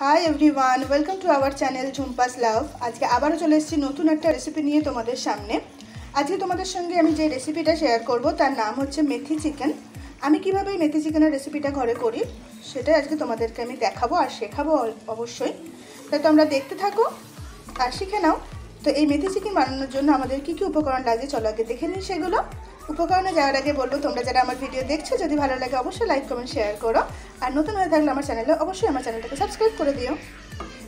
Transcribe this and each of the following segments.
High everyone welcome to our channel झुम्पास लाभ। आज के आबारो चले एसेছি নতুন একটা রেসিপি নিয়ে তোমাদের সামনে। আজকে তোমাদের সঙ্গে আমি যে রেসিপিটা শেয়ার করব তার নাম হচ্ছে মেথি চিকেন। আমি কিভাবে মেথি চিকেনের রেসিপিটা ঘরে করি সেটাই আজকে তোমাদেরকে আমি দেখাবো আর শেখাবো অবশ্যই। তাই তোমরা দেখতে থাকো আর শিখে নাও। তো এই মেথি চিকেন বানানোর জন্য আমাদের কি কি উপকরণ লাগে চলো আগে দেখে নিই সেগুলো। উপকরণে যাওয়ার আগে বলবো তোমরা যারা আমার ভিডিও দেখছো যদি ভালো লাগে অবশ্যই লাইক কমেন্ট শেয়ার করো আর নতুন হয়ে থাকলে আমার চ্যানেলে অবশ্যই আমার চ্যানেলটাকে সাবস্ক্রাইব করে দিও।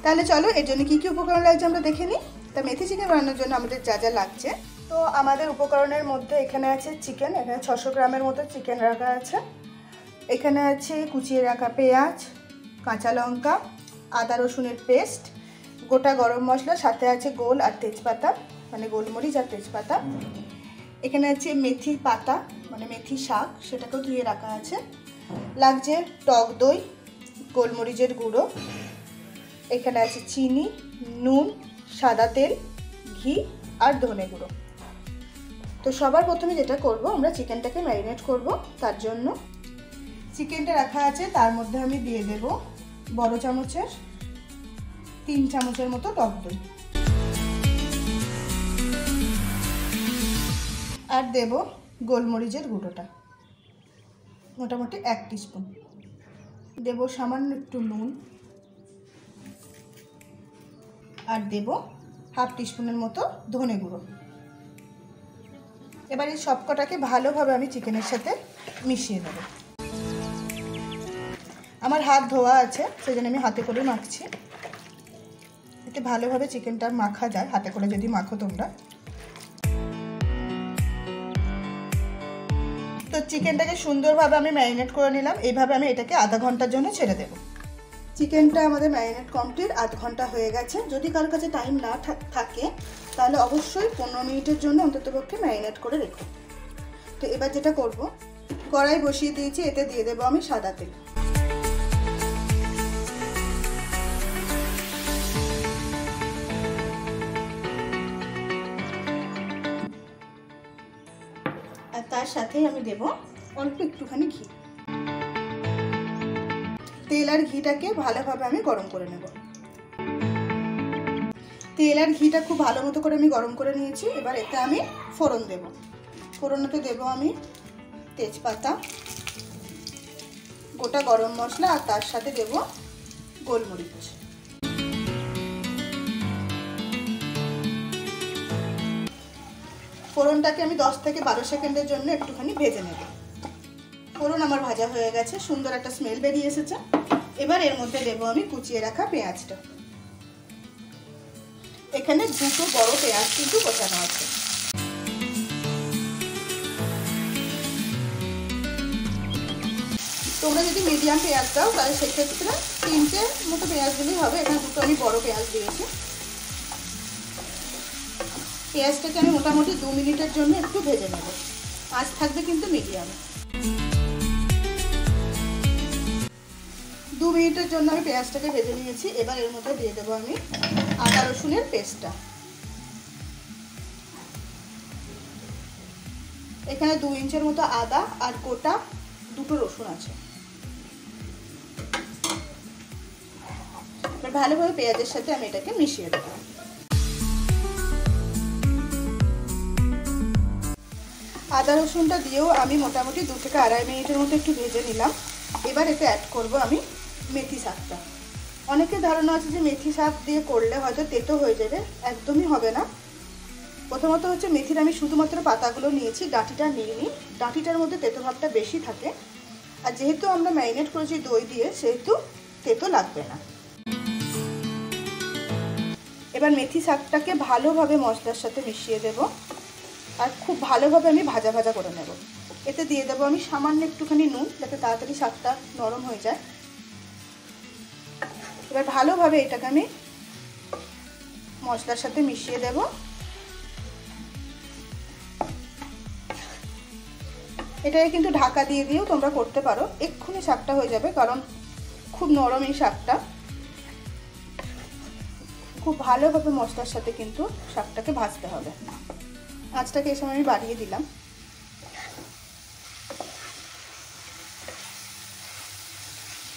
তাহলে চলো এর জন্য কী কী উপকরণ লাগছে আমরা দেখে নিই। তা মেথি চিকেন বানানোর জন্য আমাদের যা যা লাগছে, তো আমাদের উপকরণের মধ্যে এখানে আছে চিকেন, এখানে 600 গ্রামের মতো চিকেন রাখা আছে। এখানে আছে কুচিয়ে রাখা পেঁয়াজ, কাঁচা লঙ্কা, আদা রসুনের পেস্ট, গোটা গরম মশলা, সাথে আছে গোল আর তেজপাতা মানে গোলমরিচ আর তেজপাতা। এখানে আছে মেথি পাতা মানে মেথি শাক, সেটাকেও ধুয়ে রাখা আছে। লাগছে টক দই, গোলমরিচের গুঁড়ো, এখানে আছে চিনি, নুন, সাদা তেল, ঘি আর ধনে গুঁড়ো। তো সবার প্রথমে যেটা করব আমরা চিকেনটাকে ম্যারিনেট করব। তার জন্য চিকেনটা রাখা আছে, তার মধ্যে আমি দিয়ে দেব বড় চামচের 3 চামচের মতো টক দই আর দেব গোলমরিচের গুঁড়োটা মোটামুটি 1 টিস্পুন, দেব সামান্য একটু নুন আর দেব হাফ টিস্পুনের মতো ধনে গুঁড়ো। এবার এই সবকটাকে ভালোভাবে আমি চিকেনের সাথে মিশিয়ে নেব। আমার হাত ধোয়া আছে সেজন্য আমি হাতে করে মাখছি, এতে ভালোভাবে চিকেনটা মাখা যায়। হাতে করে যদি মাখো তোমরা। তো চিকেনটাকে সুন্দরভাবে আমি ম্যারিনেট করে নিলাম। এইভাবে আমি এটাকে আধা ঘন্টার জন্য ছেড়ে দেব। চিকেনটা আমাদের ম্যারিনেট কমপ্লিট, আধ ঘন্টা হয়ে গেছে। যদি কারোর কাছে টাইম না থাকে তাহলে অবশ্যই 15 মিনিটের জন্য অন্ততপক্ষে ম্যারিনেট করে রেখো। তো এবার যেটা করব, কড়াই বসিয়ে দিয়েছি, এতে দিয়ে দেবো আমি সাদা তেল। তার সাথে আমি দেব অল্প একটুখানি ঘি। তেল আর ঘিটাকে ভালোভাবে আমি গরম করে নেব। তেল আর ঘিটা খুব ভালো মতো করে আমি গরম করে নিয়েছি। এবার এতে আমি ফোড়ন দেব। ফোড়নতে দেব আমি তেজপাতা, গোটা গরম মশলা আর তার সাথে দেব গোলমরিচ। ফোড়নটাকে আমি 10 থেকে 12 সেকেন্ডের জন্য একটুখানি ভেজে নেব। ফোড়ন আমার ভাজা হয়ে গেছে, সুন্দর একটা স্মেল বেরিয়ে এসেছে। এবার এর মধ্যে দেবো আমি কুচিয়ে রাখা পেঁয়াজটা। এখানে 2 বড় পেঁয়াজ কিন্তু কোচানো আছে। তোমরা যদি মিডিয়াম পেঁয়াজ দাও তাহলে সেক্ষেত্রে 3টে মতো পেঁয়াজ দিলেই হবে। এখানে 2 আমি বড় পেঁয়াজ দিয়েছি। পেঁয়াজটাকে আমি মোটামুটি 2 মিনিটের জন্য একটু ভেজে নেব। আঁচ থাকবে কিন্তু মিডিয়াম। 2 মিনিটের জন্য আমি পেঁয়াজটাকে ভেজে নিয়েছি। এবার এর মধ্যে দিয়ে দেবো আমি আদা রসুনের পেস্টটা। এখানে 2 ইঞ্চের মতো আদা আর গোটা 2টো রসুন আছে। এবার ভালোভাবে পেঁয়াজের সাথে আমি এটাকে মিশিয়ে দেবো। আদা রসুনটা দিয়েও আমি মোটামুটি 2 থেকে আড়াই মিনিটের মতো একটু ভেজে নিলাম। এবার এতে অ্যাড করব আমি মেথি শাকটা। অনেকের ধারণা আছে যে মেথি শাক দিয়ে করলে হয়তো তেতো হয়ে যাবে, একদমই হবে না। প্রথমত হচ্ছে মেথির আমি শুধুমাত্র পাতাগুলো নিয়েছি, ডাঁটিটা নিইনি। ডাঁটিটার মধ্যে তেতো ভাবটা বেশি থাকে, আর যেহেতু আমরা ম্যারিনেট করেছি দই দিয়ে সেহেতু তেতো লাগবে না। এবার মেথি শাকটাকে ভালোভাবে মশলার সাথে মিশিয়ে দেবো আর খুব ভালোভাবে আমি ভাজা ভাজা করে নেব। এতে দিয়ে দেবো আমি সামান্য একটুখানি নুন যাতে তাড়াতাড়ি শাকটা নরম হয়ে যায়। এবার ভালোভাবে এটাকে আমি মশলার সাথে মিশিয়ে দেব। এটাকে কিন্তু ঢাকা দিয়ে দিয়েও তোমরা করতে পারো, এক্ষুনি শাকটা হয়ে যাবে কারণ খুব নরম এই শাকটা। খুব ভালোভাবে মশলার সাথে কিন্তু শাকটাকে ভাজতে হবে। আঁচটাকে এই সময় আমি বাড়িয়ে দিলাম।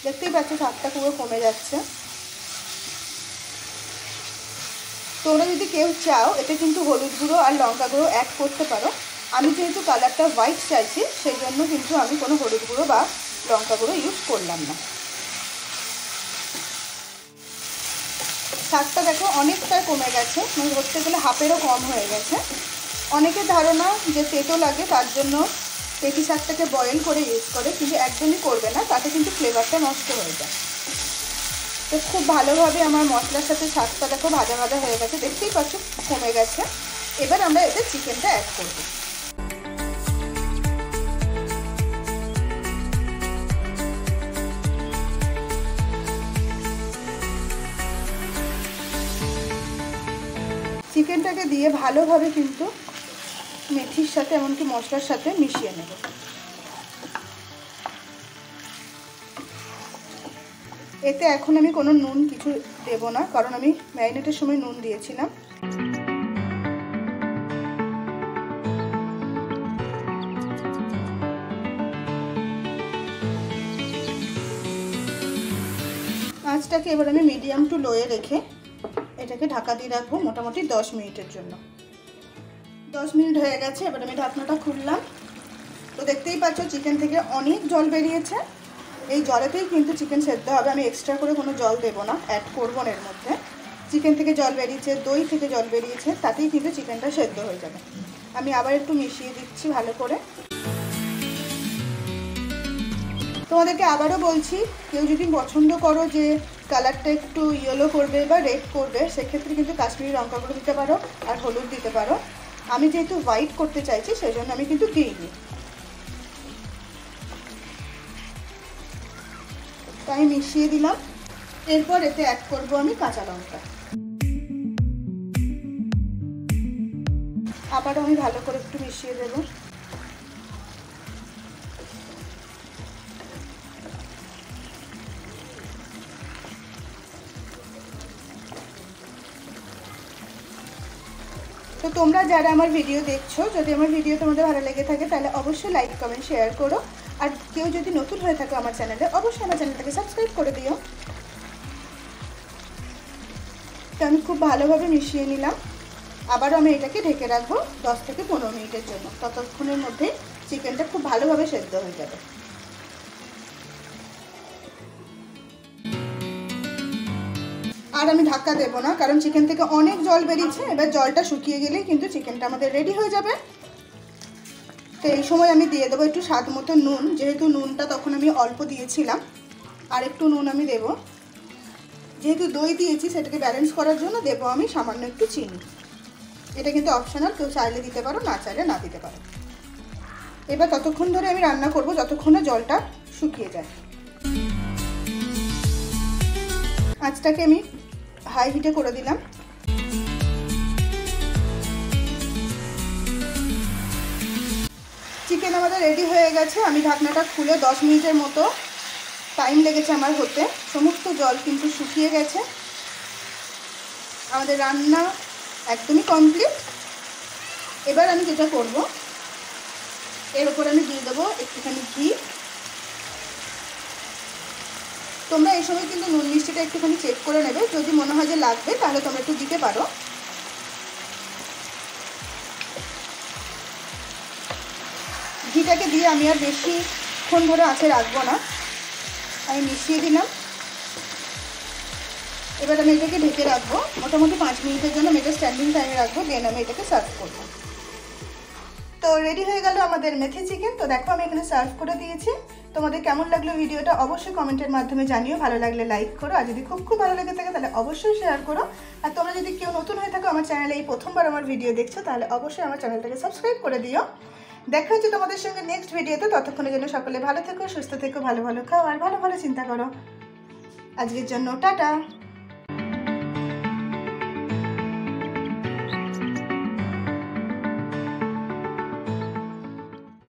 দেখতেই পাচ্ছ শাকটা পুরো কমে যাচ্ছে। তোমরা যদি কেউ চাও এটা কিন্তু হলুদ গুঁড়ো আর লঙ্কা গুঁড়ো অ্যাড করতে পারো। আমি যেহেতু কালারটা হোয়াইট চাইছি সেই জন্য কিন্তু আমি কোনো হলুদ গুঁড়ো বা লঙ্কা গুঁড়ো ইউজ করলাম না। শাকটা দেখো অনেকটাই কমে গেছে, মানে ধরতে গেলে হাফেরও কম হয়ে গেছে। অনেকের ধারণা যে তেতো লাগে তার জন্য পেটি শাকটাকে বয়েল করে ইউজ করে, কিন্তু একদমই করবে না, তাতে কিন্তু ফ্লেভারটা নষ্ট হয়ে যায়। তো খুব ভালোভাবে আমার মশলার সাথে শাকটা দেখো ভাজা ভাজা হয়ে গেছে, দেখতেই পাচ্ছ কমে গেছে। এবার আমরা এতে চিকেনটা অ্যাড করব। চিকেনটাকে দিয়ে ভালোভাবে কিন্তু মেথির সাথে এমনকি মশলার সাথে মিশিয়ে নেব। এতে এখন আমি কোনো নুন কিছু দেব না, কারণ আমি ম্যারিনেটের সময় নুন দিয়েছিলাম। আঁচটাকে এবার আমি মিডিয়াম টু লোয়ে রেখে এটাকে ঢাকা দিয়ে রাখবো মোটামুটি 10 মিনিটের জন্য। 10 মিনিট হয়ে গেছে, এবার আমি ঢাকনাটা খুললাম। তো দেখতেই পাচ্ছ চিকেন থেকে অনেক জল বেরিয়েছে। এই জলেতেই কিন্তু চিকেন সেদ্ধ হবে, আমি এক্সট্রা করে কোনো জল দেবো না, অ্যাড করবো না। এর মধ্যে চিকেন থেকে জল বেরিয়েছে, দই থেকে জল বেরিয়েছে, তাতেই কিন্তু চিকেনটা সেদ্ধ হয়ে যাবে। আমি আবার একটু মিশিয়ে দিচ্ছি ভালো করে। তোমাদেরকে আবারও বলছি, কেউ যদি পছন্দ করো যে কালারটা একটু ইয়েলো করবে বা রেড করবে, সেক্ষেত্রে কিন্তু কাশ্মীরি লঙ্কা গুঁড়ো দিতে পারো আর হলুদ দিতে পারো। আমি যেহেতু হোয়াইট করতে চাইছি সেই জন্য আমি কিন্তু দিইনি। তাই মিশিয়ে দিলাম। এরপর এতে অ্যাড করব আমি কাঁচা লঙ্কা। আবারও আমি ভালো করে একটু মিশিয়ে দেব। তো তোমরা যারা আমার ভিডিও দেখছো, যদি আমার ভিডিও তোমাদের ভালো লেগে থাকে তাহলে অবশ্যই লাইক কমেন্ট শেয়ার করো। আর কেউ যদি নতুন হয়ে থাকে আমার চ্যানেলে, অবশ্যই আমার চ্যানেলটাকে সাবস্ক্রাইব করে দিও। তো আমি খুব ভালোভাবে মিশিয়ে নিলাম। আবারও আমি এটাকে ঢেকে রাখবো 10 থেকে 15 মিনিটের জন্য। ততক্ষণের মধ্যে চিকেনটা খুব ভালোভাবে সেদ্ধ হয়ে যাবে। আর আমি ঢাকা দেবো না, কারণ চিকেন থেকে অনেক জল বেরিয়েছে। এবার জলটা শুকিয়ে গেলেই কিন্তু চিকেনটা আমাদের রেডি হয়ে যাবে। তো এই সময় আমি দিয়ে দেবো একটু স্বাদ মতো নুন, যেহেতু নুনটা তখন আমি অল্প দিয়েছিলাম, আর একটু নুন আমি দেবো। যেহেতু দই দিয়েছি সেটাকে ব্যালেন্স করার জন্য দেবো আমি সামান্য একটু চিনি। এটা কিন্তু অপশনাল, কেউ চাইলে দিতে পারো, না চাইলে না দিতে পারো। এবার ততক্ষণ ধরে আমি রান্না করবো যতক্ষণে জলটা শুকিয়ে যায়। আঁচটাকে আমি হাই হিটে করে দিলাম। চিকেন আমাদের রেডি হয়ে গেছে। আমি ঢাকনাটা খুলে 10 মিনিটের মতো টাইম লেগেছে আমার হতে। সমস্ত জল কিন্তু শুকিয়ে গেছে। আমাদের রান্না একদমই কমপ্লিট। এবার আমি যেটা করব, এর উপর আমি দিয়ে দেবো একটুখানি ঘি। তোমরা এই সময় কিন্তু নুন মিষ্টিটা একটুখানি চেক করে নেবে, যদি মনে হয় যে লাগবে তাহলে তোমরা একটু দিতে পারো। ঘিটাকে দিয়ে আমি আর বেশিক্ষণ ধরে আঁচে রাখবো না, আমি মিশিয়ে দিলাম। এবার আমি এটাকে ঢেকে রাখবো মোটামুটি 5 মিনিটের জন্য। আমি এটা স্ট্যান্ডিং টাইমে রাখবো, দেন আমি এটাকে সার্ভ করবো। তো রেডি হয়ে গেল আমাদের মেথি চিকেন। তো দেখো আমি এখানে সার্ভ করে দিয়েছি। তোমাদের কেমন লাগলো ভিডিওটা অবশ্যই কমেন্টের মাধ্যমে জানিও। ভালো লাগলে লাইক করো, আর যদি খুব খুব ভালো লেগে থাকে তাহলে অবশ্যই শেয়ার করো। আর তোমরা যদি কেউ নতুন হয়ে থাকো আমার চ্যানেলে, এই প্রথমবার আমার ভিডিও দেখছো, তাহলে অবশ্যই আমার চ্যানেলটাকে সাবস্ক্রাইব করে দিও। দেখা হচ্ছে তোমাদের সঙ্গে নেক্সট ভিডিওতে। ততক্ষণের জন্য সকলে ভালো থেকো, সুস্থ থেকো, ভালো ভালো খাও আর ভালো ভালো চিন্তা করো। আজকের জন্য টাটা।